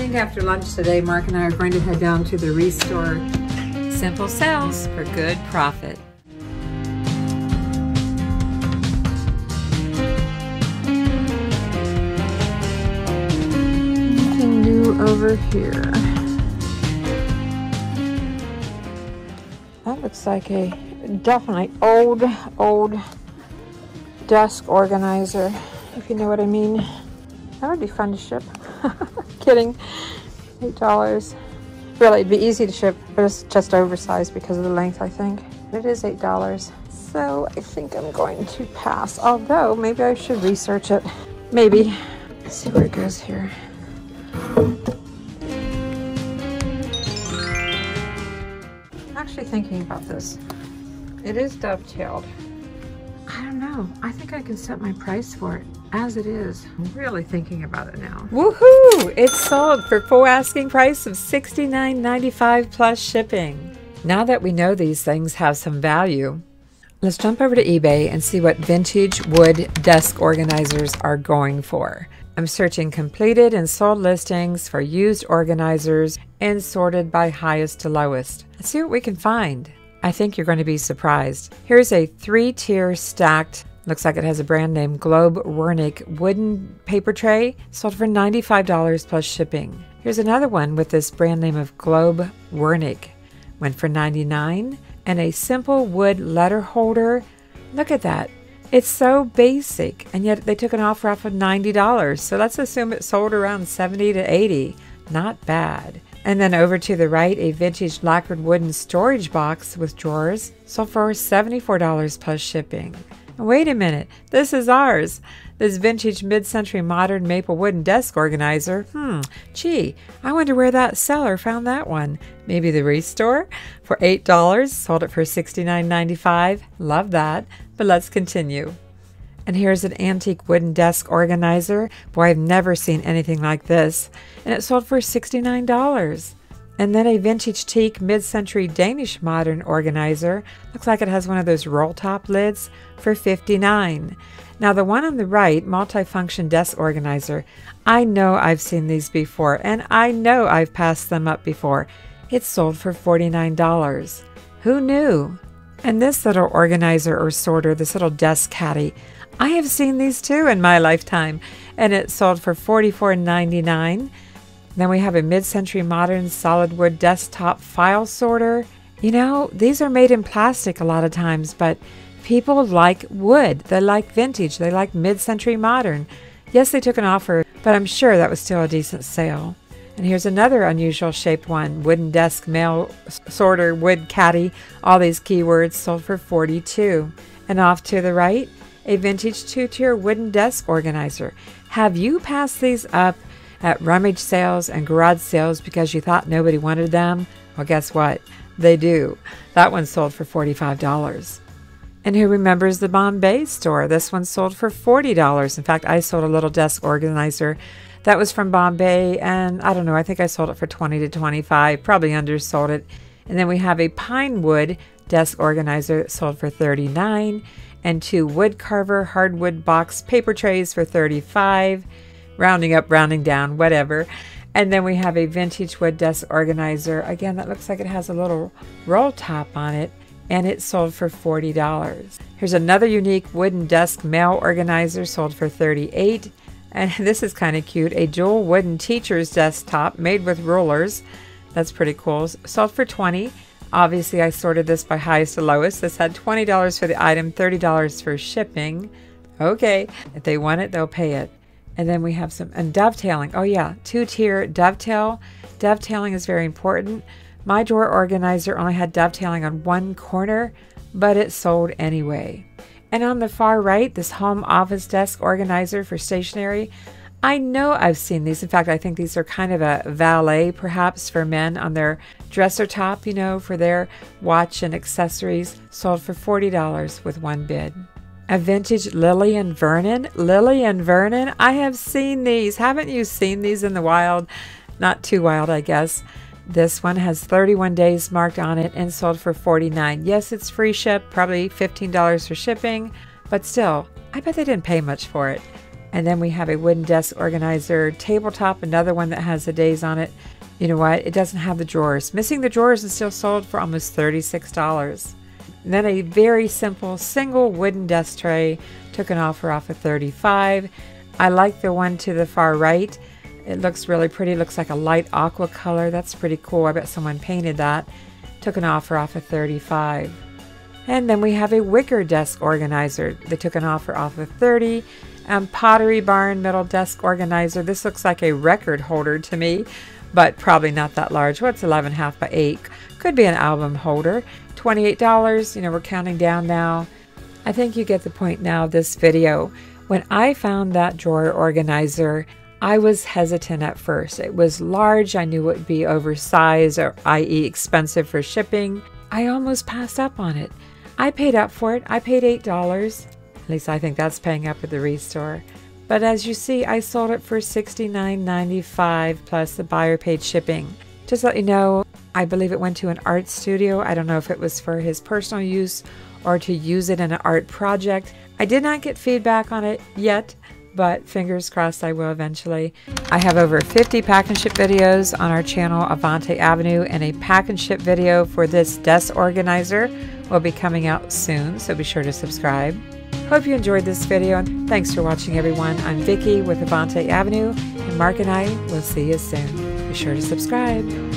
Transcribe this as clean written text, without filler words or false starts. think after lunch today, Mark and I are going to head down to the ReStore. Simple sells for good profit. Anything new over here? That looks like a definitely old desk organizer, if you know what I mean. That would be fun to ship. Kidding. $8. Really, it'd be easy to ship, but it's just oversized because of the length, I think. It is $8. So I think I'm going to pass, although maybe I should research it. Maybe. Let's see where it goes here. I'm actually thinking about this. It is dovetailed. I don't know. I think I can set my price for it as it is. I'm really thinking about it now. Woohoo! It's sold for full asking price of $69.95 plus shipping. Now that we know these things have some value, let's jump over to eBay and see what vintage wood desk organizers are going for. I'm searching completed and sold listings for used organizers and sorted by highest to lowest. Let's see what we can find. I think you're going to be surprised. Here's a 3-tier stacked, looks like it has a brand name, Globe Wernicke wooden paper tray, sold for $95 plus shipping. Here's another one with this brand name of Globe Wernicke, went for $99, and a simple wood letter holder. Look at that. It's so basic, and yet they took an offer off of $90, so let's assume it sold around $70 to $80. Not bad. And then over to the right, a vintage lacquered wooden storage box with drawers, sold for $74 plus shipping. Wait a minute, this is ours. This vintage mid-century modern maple wooden desk organizer. Gee, I wonder where that seller found that one. Maybe the ReStore? For $8, sold it for $69.95. Love that, but let's continue. And here's an antique wooden desk organizer. Boy, I've never seen anything like this. And it sold for $69. And then a vintage teak mid-century Danish modern organizer. Looks like it has one of those roll-top lids for $59. Now the one on the right, multifunction desk organizer, I know I've seen these before, and I know I've passed them up before. It sold for $49. Who knew? And this little organizer or sorter, this little desk caddy, I have seen these too in my lifetime, and it sold for $44.99. Then we have a mid-century modern solid wood desktop file sorter. You know, these are made in plastic a lot of times, but people like wood. They like vintage. They like mid-century modern. Yes, they took an offer, but I'm sure that was still a decent sale. And here's another unusual shaped one, wooden desk, mail sorter, wood caddy, all these keywords, sold for $42. And off to the right, a vintage 2-tier wooden desk organizer. Have you passed these up at rummage sales and garage sales because you thought nobody wanted them? Well, guess what? They do. That one sold for $45. And who remembers the Bombay store? This one sold for $40. In fact, I sold a little desk organizer that was from Bombay, and I don't know, I think I sold it for $20 to $25, probably undersold it. And then we have a pine wood desk organizer that sold for $39, and 2 wood carver hardwood box paper trays for $35, rounding up, rounding down, whatever. And then we have a vintage wood desk organizer. Again, that looks like it has a little roll top on it, and it sold for $40. Here's another unique wooden desk mail organizer, sold for $38. And this is kind of cute, a dual wooden teacher's desktop made with rulers. That's pretty cool. Sold for $20. Obviously, I sorted this by highest to lowest. This had $20 for the item, $30 for shipping. Okay, if they want it, they'll pay it. And then we have some, and dovetailing. Oh yeah, 2-tier dovetail. Dovetailing is very important. My drawer organizer only had dovetailing on one corner, but it sold anyway. And on the far right, this home office desk organizer for stationery. I know I've seen these. In fact, I think these are kind of a valet, perhaps, for men on their dresser top, you know, for their watch and accessories. Sold for $40 with one bid. A vintage Lillian Vernon. Lillian Vernon, I have seen these. Haven't you seen these in the wild? Not too wild, I guess. This one has 31 days marked on it and sold for $49. Yes, it's free ship, probably $15 for shipping, but still, I bet they didn't pay much for it. And then we have a wooden desk organizer tabletop, another one that has the days on it. You know what? It doesn't have the drawers. Missing the drawers is still sold for almost $36. And then a very simple single wooden desk tray took an offer off of $35. I like the one to the far right. It looks really pretty. It looks like a light aqua color. That's pretty cool. I bet someone painted that. Took an offer off of $35. And then we have a wicker desk organizer. They took an offer off of $30. Pottery Barn metal desk organizer. This looks like a record holder to me, but probably not that large. What's 11.5 by 8? Could be an album holder. $28. You know, we're counting down now. I think you get the point now of this video. When I found that drawer organizer, I was hesitant at first. It was large. I knew it would be oversized, or i.e. expensive for shipping. I almost passed up on it. I paid up for it. I paid $8. At least I think that's paying up at the ReStore. But as you see, I sold it for $69.95 plus the buyer paid shipping. Just to let you know, I believe it went to an art studio. I don't know if it was for his personal use or to use it in an art project. I did not get feedback on it yet, but fingers crossed I will eventually. I have over 50 pack and ship videos on our channel Avante Avenue, and a pack and ship video for this desk organizer will be coming out soon, so be sure to subscribe. Hope you enjoyed this video, and thanks for watching everyone. I'm Vicki with Avante Avenue, and Mark and I will see you soon. Be sure to subscribe.